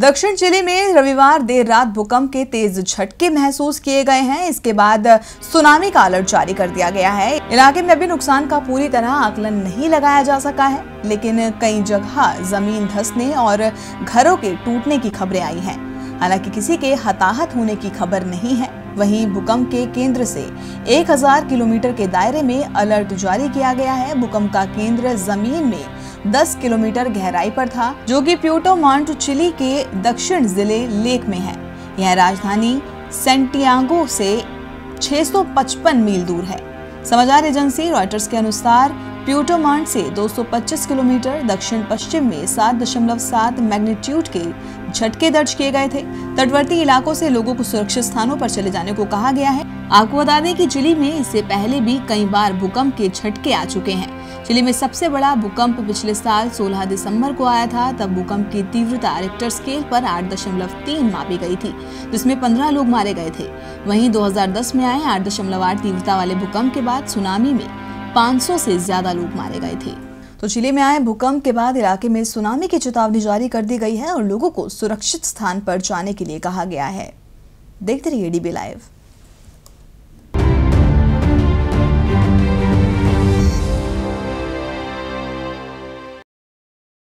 दक्षिण चिली में रविवार देर रात भूकंप के तेज झटके महसूस किए गए हैं। इसके बाद सुनामी का अलर्ट जारी कर दिया गया है। इलाके में अभी नुकसान का पूरी तरह आकलन नहीं लगाया जा सका है, लेकिन कई जगह जमीन धंसने और घरों के टूटने की खबरें आई हैं। हालांकि किसी के हताहत होने की खबर नहीं है। वहीं भूकंप के केंद्र से 1000 किलोमीटर के दायरे में अलर्ट जारी किया गया है। भूकंप का केंद्र जमीन में 10 किलोमीटर गहराई पर था, जो कि प्यूर्टो मॉन्ट चिली के दक्षिण जिले लेक में है। यह राजधानी सेंटियागो से 655 मील दूर है। समाचार एजेंसी रॉयटर्स के अनुसार प्यूर्टो मॉन्ट से 225 किलोमीटर दक्षिण पश्चिम में 7.7 मैग्नीट्यूड के झटके दर्ज किए गए थे। तटवर्ती इलाकों से लोगों को सुरक्षित स्थानों पर चले जाने को कहा गया है। आपको बता दें कि चिली में इससे पहले भी कई बार भूकंप के झटके आ चुके हैं। चिली में सबसे बड़ा भूकंप पिछले साल 16 दिसंबर को आया था। तब भूकंप की तीव्रता रिक्टर स्केल पर 8.3 मापी गई थी, जिसमें 15 लोग मारे गए थे। वहीं 2010 में आए 8.8 तीव्रता वाले भूकंप के बाद सुनामी में 500 से ज्यादा लोग मारे गए थे। तो चिली में आए भूकंप के बाद इलाके में सुनामी की चेतावनी जारी कर दी गई है और लोगों को सुरक्षित स्थान पर जाने के लिए कहा गया है। देखते रहिए DB लाइव।